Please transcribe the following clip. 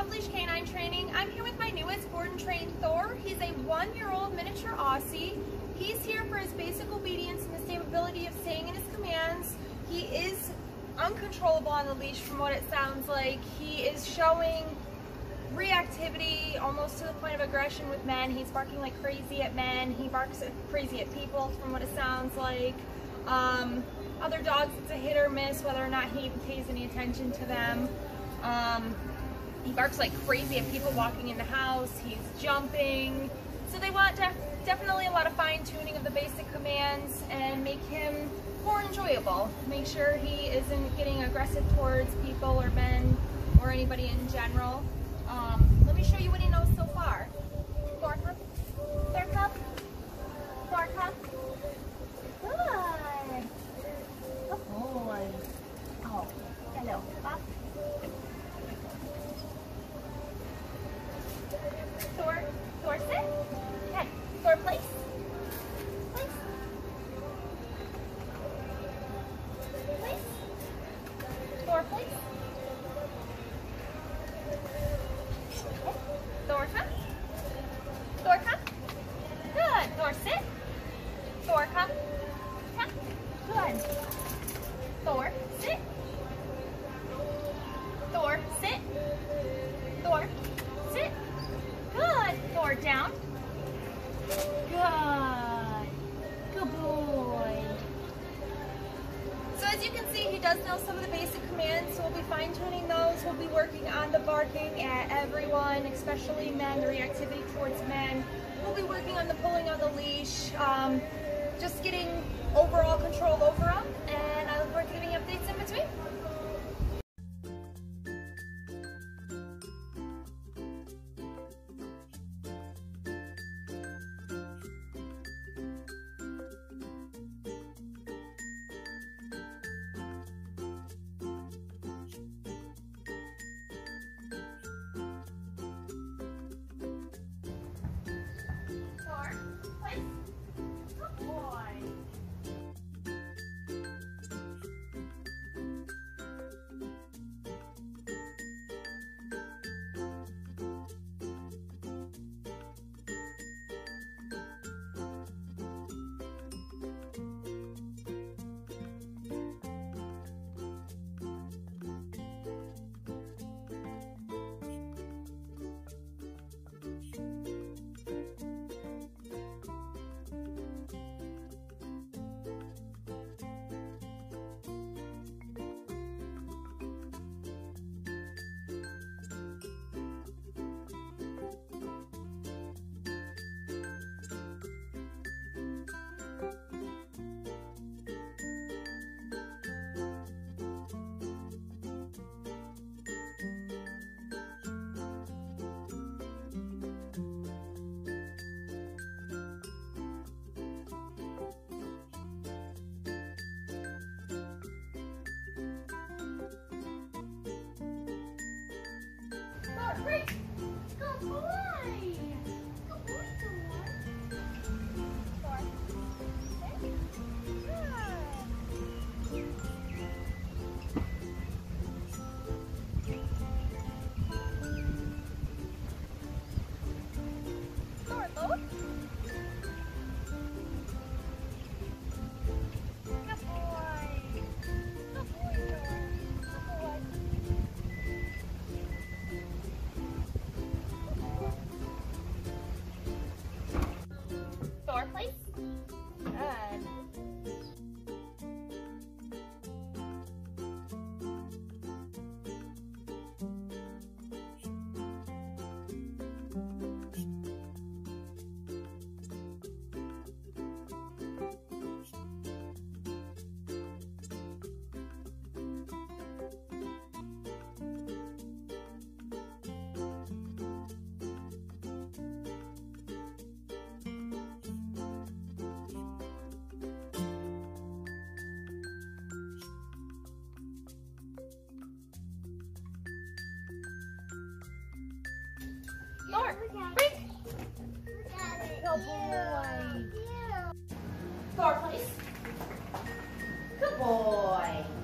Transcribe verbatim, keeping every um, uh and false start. Off Leash K nine Training. I'm here with my newest board and trained Thor. He's a one-year-old miniature Aussie. He's here for his basic obedience and the stability of staying in his commands. He is uncontrollable on the leash from what it sounds like. He is showing reactivity almost to the point of aggression with men. He's barking like crazy at men. He barks crazy at people from what it sounds like. Um, other dogs, it's a hit or miss whether or not he even pays any attention to them. Um, he barks like crazy at people walking in the house. He's jumping. So they want def definitely a lot of fine tuning of the basic commands and make him more enjoyable. Make sure he isn't getting aggressive towards people or men or anybody in general. Um, let me show you what he knows so far. Thor, come. Thor, come. Thor, come. Good. Oh boy. Oh, hello. Up. Thor, Thor, sit. Okay. Thor, place. Place. Place. Thor, place. Thor, come. Thor, come. Good. Thor, sit. Thor, come. Come. Good. Thor, sit. Thor, sit. Thor, sit. Good. Thor, down. Good. Good boy. So as you can see, he does know some of the basic commands, so we'll be fine-tuning those. We'll be working on the barking at everyone, especially men, the reactivity towards men. We'll be working on the pulling on the leash, um, just getting overall control over him, and I look forward to giving you updates in between. Great. Good boy. Good boy, Thor. Thor. Good. Thor, load. Good boy. Good boy, Thor. Thor, break. Good boy. Thor, please. Good boy.